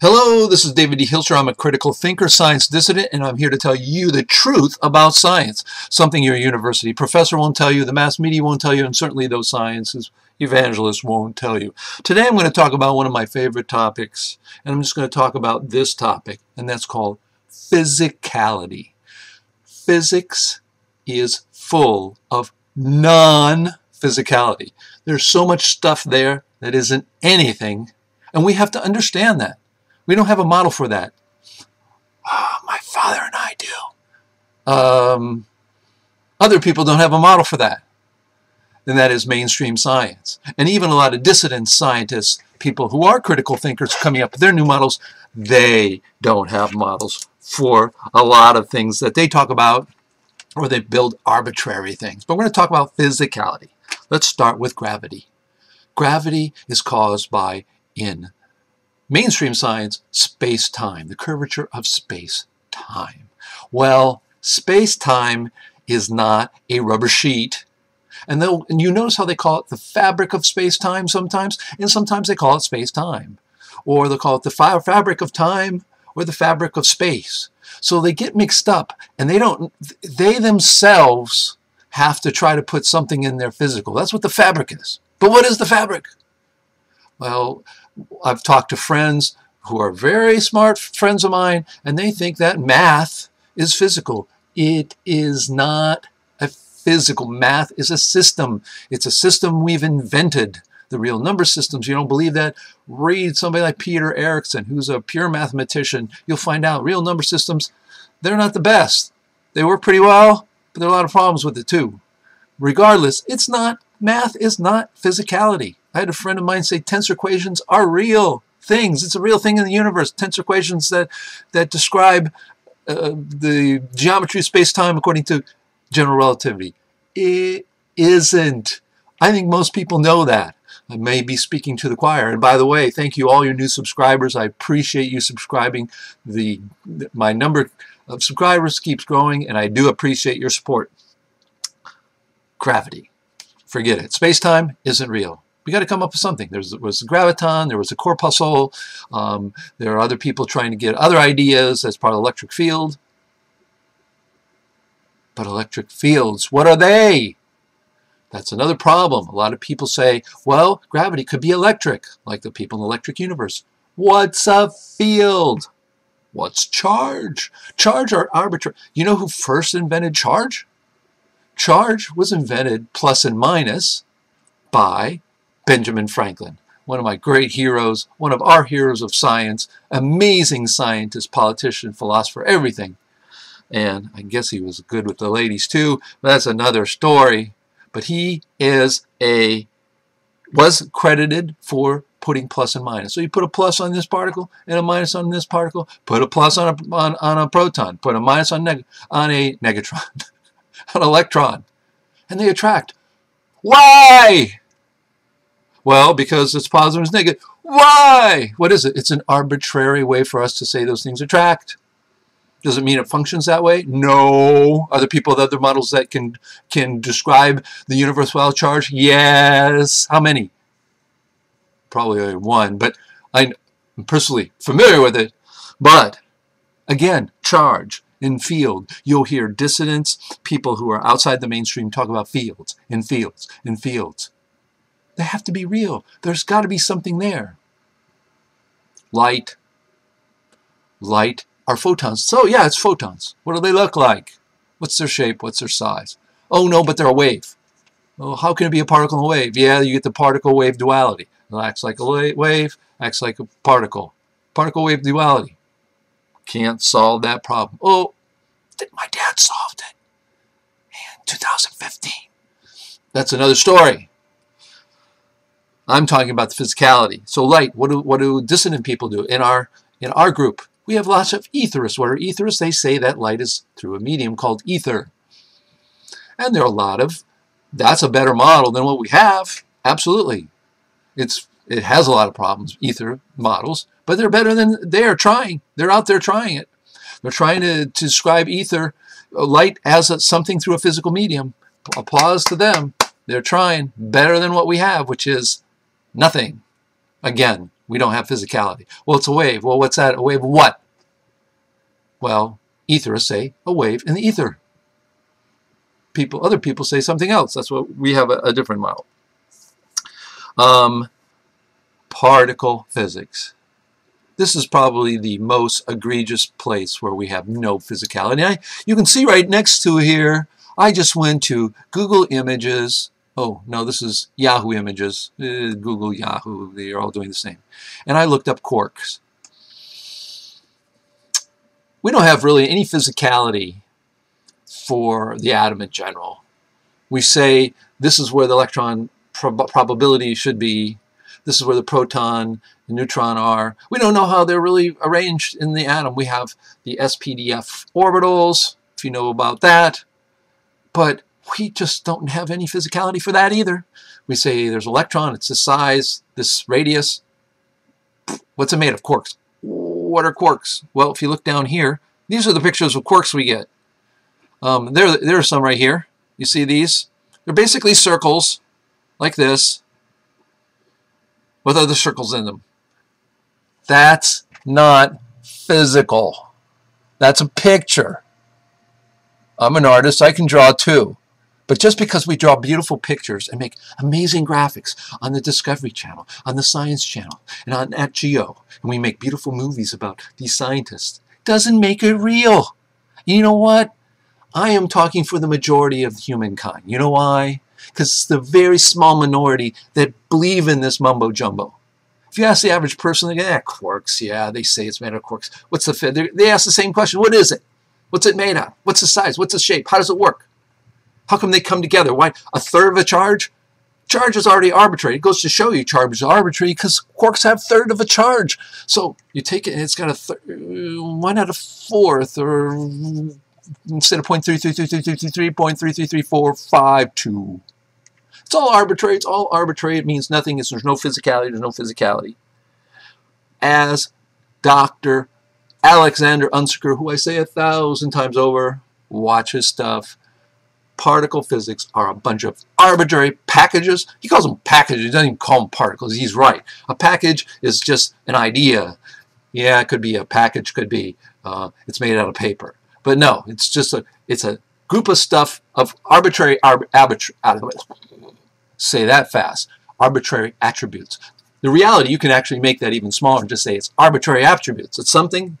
Hello, this is David de Hilster. I'm a critical thinker, science dissident, and I'm here to tell you the truth about science, something your university professor won't tell you, the mass media won't tell you, and certainly those sciences evangelists won't tell you. Today I'm going to talk about one of my favorite topics, and I'm just going to talk about this topic, and that's called physicality. Physics is full of non-physicality. There's so much stuff there that isn't anything, and we have to understand that. We don't have a model for that. My father and I do. Other people don't have a model for that. And that is mainstream science. And even a lot of dissident scientists, people who are critical thinkers coming up with their new models, they don't have models for a lot of things that they talk about, or they build arbitrary things. But we're going to talk about physicality. Let's start with gravity. Gravity is caused by in mainstream science, space-time, the curvature of space-time. Well, space-time is not a rubber sheet. And you notice how they call it the fabric of space-time sometimes, and sometimes they call it space-time. Or they call it the fabric of time or the fabric of space. So they get mixed up, and they themselves have to try to put something in their physical. That's what the fabric is. But what is the fabric? Well, I've talked to friends who are very smart friends of mine, and they think that math is physical. It is not a physical. Math is a system. It's a system we've invented. The real number systems, you don't believe that? Read somebody like Peter Erickson, who's a pure mathematician. You'll find out real number systems, they're not the best. They work pretty well, but there are a lot of problems with it too. Regardless, it's not, math is not physicality. I had a friend of mine say tensor equations are real things. It's a real thing in the universe. Tensor equations that describe the geometry of space-time according to general relativity. It isn't. I think most people know that. I may be speaking to the choir. And by the way, thank you all your new subscribers. I appreciate you subscribing. My number of subscribers keeps growing, and I do appreciate your support. Gravity. Forget it. Space-time isn't real. We got to come up with something. There was the graviton, there was the corpuscle, there are other people trying to get other ideas as part of electric field. But electric fields, what are they? That's another problem. A lot of people say, well, gravity could be electric, like the people in the electric universe. What's a field? What's charge? Charge are arbitrary. You know who first invented charge? Charge was invented, plus and minus, by Benjamin Franklin, one of my great heroes, one of our heroes of science, amazing scientist, politician, philosopher, everything. And I guess he was good with the ladies too, but that's another story. But he was credited for putting plus and minus. So you put a plus on this particle and a minus on this particle, put a plus on a proton, put a minus on a negatron, an electron, and they attract. Why? Well, because it's positive and it's negative. Why? What is it? It's an arbitrary way for us to say those things attract. Does it mean it functions that way? No. Are there people with other models that can describe the universe without charge? Yes. How many? Probably only one, but I'm personally familiar with it. But, again, charge. In field, you'll hear dissidents, people who are outside the mainstream talk about fields, and fields, and fields. They have to be real. There's got to be something there. Light. Light are photons. So yeah, it's photons. What do they look like? What's their shape? What's their size? Oh no, but they're a wave. Oh, how can it be a particle and a wave? Yeah, you get the particle-wave duality. It acts like a wave, acts like a particle. Particle-wave duality. Can't solve that problem. Oh, my dad solved it in 2015. That's another story. I'm talking about the physicality. So light, what do dissident people do? In our group, we have lots of etherists. What are etherists? They say that light is through a medium called ether. And there are a lot of, that's a better model than what we have. Absolutely. It has a lot of problems, ether models, but they're better than they are trying. They're out there trying it. They're trying to describe ether, light as something through a physical medium. Applause to them. They're trying better than what we have, which is nothing. Again, We don't have physicality. Well, it's a wave. Well, what's that? A wave of what? Well, etherists say a wave in the ether. People, other people say something else. That's what we have a different model. Particle physics. This is probably the most egregious place where we have no physicality. You can see right next to here, I just went to Google Images. Oh, no, this is Yahoo Images. Google, Yahoo, they are all doing the same. And I looked up quarks. We don't have really any physicality for the atom in general. We say this is where the electron probability should be. This is where the proton and neutron are. We don't know how they're really arranged in the atom. We have the SPDF orbitals, if you know about that. But we just don't have any physicality for that either. We say there's an electron, it's this size, this radius. What's it made of? Quarks. What are quarks? Well, if you look down here, these are the pictures of quarks we get. There are some right here. You see these? They're basically circles like this, with other circles in them. That's not physical. That's a picture. I'm an artist. I can draw too. But just because we draw beautiful pictures and make amazing graphics on the Discovery Channel, on the Science Channel, and on Nat Geo, and we make beautiful movies about these scientists, doesn't make it real. You know what? I am talking for the majority of humankind. You know why? Because it's the very small minority that believe in this mumbo-jumbo. If you ask the average person, they go, eh, quarks, yeah, they say it's made of quarks. What's the fit? They ask the same question. What is it? What's it made of? What's the size? What's the shape? How does it work? How come they come together? Why? A third of a charge? Charge is already arbitrary. It goes to show you charge is arbitrary because quarks have a third of a charge. So you take it and it's got a why not a fourth, or instead of 0.3333333, 0.333452. It's all arbitrary. It's all arbitrary. It means nothing. There's no physicality. There's no physicality. As Dr. Alexander Unzicker, who I say 1,000 times over, watch his stuff. Particle physics are a bunch of arbitrary packages. He calls them packages. He doesn't even call them particles. He's right. A package is just an idea. Yeah, it could be a package. Could be it's made out of paper. But no, it's just a group of stuff of arbitrary attributes. The reality, you can actually make that even smaller and just say it's arbitrary attributes. It's something,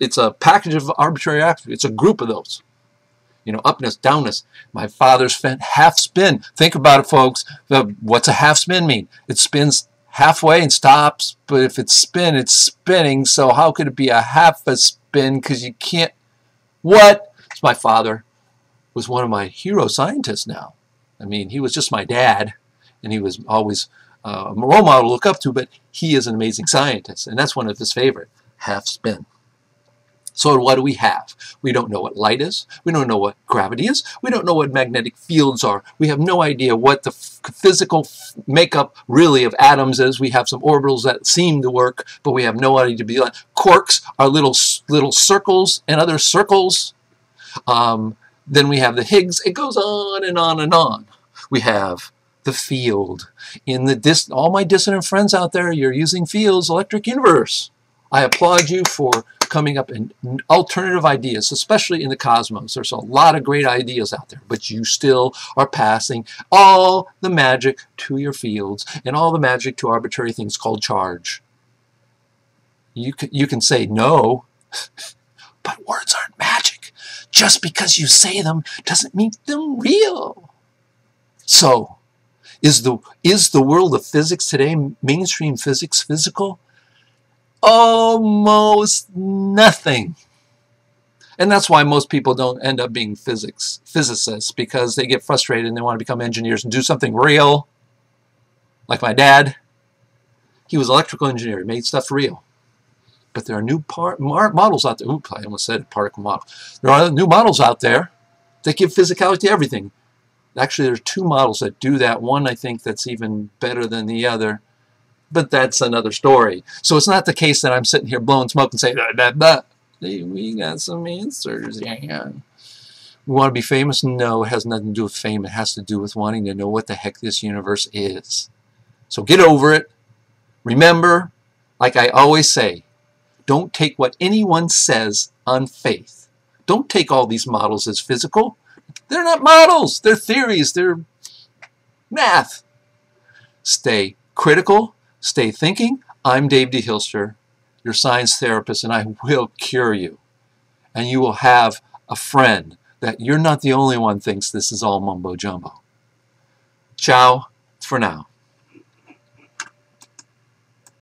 it's a package of arbitrary attributes. It's a group of those. You know, upness, downness, my father's half spin. Think about it, folks. What's a half spin mean? It spins halfway and stops, but if it's spin, it's spinning. So how could it be a half a spin? Because you can't, what? It's my father. Was one of my hero scientists now. I mean, he was just my dad, and he was always a role model to look up to, but he is an amazing scientist, and that's one of his favorite, half spin. So what do we have? We don't know what light is. We don't know what gravity is. We don't know what magnetic fields are. We have no idea what the physical makeup really of atoms is. We have some orbitals that seem to work, but we have no idea to be like. Quarks are little circles and other circles. Then we have the Higgs. It goes on and on and on. We have the field. In the all my dissonant friends out there, you're using fields, electric universe. I applaud you for coming up in alternative ideas, especially in the cosmos. There's a lot of great ideas out there, but you still are passing all the magic to your fields and all the magic to arbitrary things called charge. You can say no, but words aren't magic. Just because you say them doesn't make them real. So, is the world of physics today, mainstream physics, physical? Almost nothing. And that's why most people don't end up being physicists, because they get frustrated and they want to become engineers and do something real. Like my dad. He was an electrical engineer. He made stuff real. But there are new models out there. Oops, I almost said particle model. There are new models out there that give physicality to everything. Actually, there are two models that do that. One, I think, that's even better than the other. But that's another story. So it's not the case that I'm sitting here blowing smoke and saying, hey, we got some answers. Yeah. We want to be famous? No, it has nothing to do with fame. It has to do with wanting to know what the heck this universe is. So get over it. Remember, Like I always say, don't take what anyone says on faith. Don't take all these models as physical. They're not models. They're theories. They're math. Stay critical. Stay thinking. I'm Dave de Hilster, your science therapist, and I will cure you. And you will have a friend that you're not the only one thinks this is all mumbo jumbo. Ciao for now.